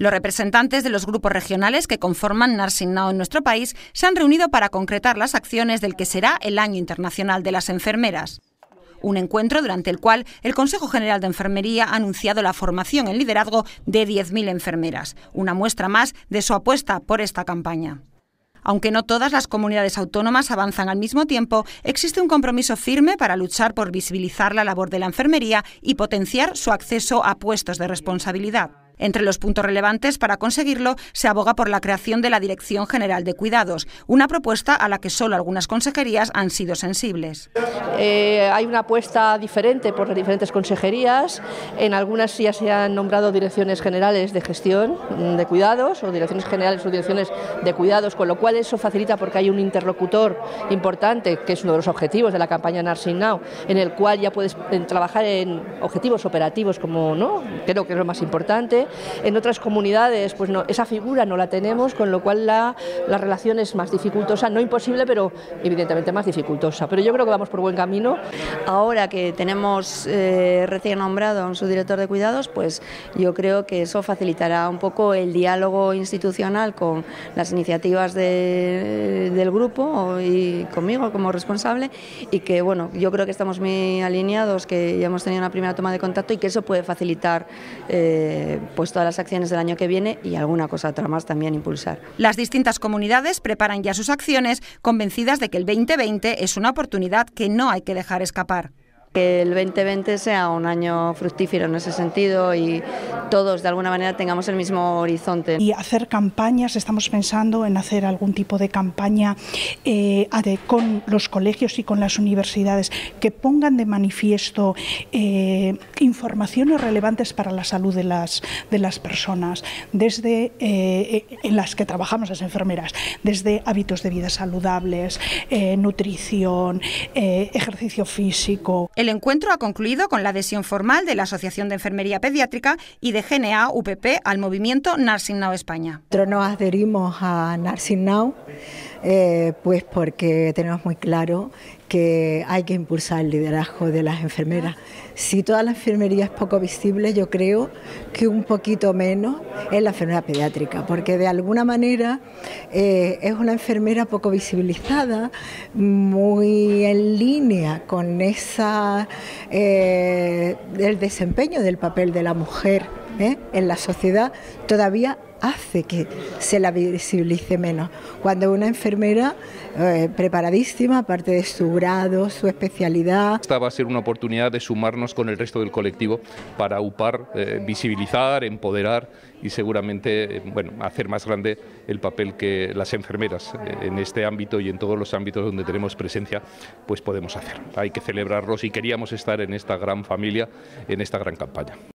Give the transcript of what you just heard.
Los representantes de los grupos regionales que conforman Nursing Now en nuestro país se han reunido para concretar las acciones del que será el Año Internacional de las Enfermeras. Un encuentro durante el cual el Consejo General de Enfermería ha anunciado la formación en liderazgo de 10.000 enfermeras, una muestra más de su apuesta por esta campaña. Aunque no todas las comunidades autónomas avanzan al mismo tiempo, existe un compromiso firme para luchar por visibilizar la labor de la enfermería y potenciar su acceso a puestos de responsabilidad. Entre los puntos relevantes para conseguirlo se aboga por la creación de la Dirección General de Cuidados, una propuesta a la que solo algunas consejerías han sido sensibles. Hay una apuesta diferente por las diferentes consejerías, en algunas ya se han nombrado direcciones generales de gestión de cuidados o direcciones generales o direcciones de cuidados, con lo cual eso facilita porque hay un interlocutor importante, que es uno de los objetivos de la campaña Nursing Now, en el cual ya puedes trabajar en objetivos operativos, como ¿no? Creo que es lo más importante. En otras comunidades pues no, esa figura no la tenemos, con lo cual la relación es más dificultosa, no imposible, pero evidentemente más dificultosa. Pero yo creo que vamos por buen camino. Ahora que tenemos recién nombrado a un subdirector de cuidados, pues yo creo que eso facilitará un poco el diálogo institucional con las iniciativas del grupo y conmigo como responsable, y que bueno, yo creo que estamos muy alineados, que ya hemos tenido una primera toma de contacto y que eso puede facilitar pues todas las acciones del año que viene y alguna cosa otra más también impulsar. Las distintas comunidades preparan ya sus acciones, convencidas de que el 2020 es una oportunidad que no hay que dejar escapar. Que el 2020 sea un año fructífero en ese sentido y todos de alguna manera tengamos el mismo horizonte. Y hacer campañas, estamos pensando en hacer algún tipo de campaña con los colegios y con las universidades que pongan de manifiesto informaciones relevantes para la salud de las personas, desde en las que trabajamos las enfermeras, desde hábitos de vida saludables, nutrición, ejercicio físico. El encuentro ha concluido con la adhesión formal de la Asociación de Enfermería Pediátrica y de GNA-UPP al movimiento Nursing Now España. Nosotros nos adherimos a Nursing Now pues porque tenemos muy claro que hay que impulsar el liderazgo de las enfermeras. Si toda la enfermería es poco visible, yo creo que un poquito menos es la enfermera pediátrica, porque de alguna manera es una enfermera poco visibilizada, muy en línea con el desempeño del papel de la mujer en la sociedad, todavía hace que se la visibilice menos. Cuando una enfermera preparadísima, aparte de su grado, su especialidad. Esta va a ser una oportunidad de sumarnos con el resto del colectivo para UPAR, visibilizar, empoderar y seguramente bueno, hacer más grande el papel que las enfermeras en este ámbito y en todos los ámbitos donde tenemos presencia pues podemos hacer. Hay que celebrarlos y queríamos estar en esta gran familia, en esta gran campaña.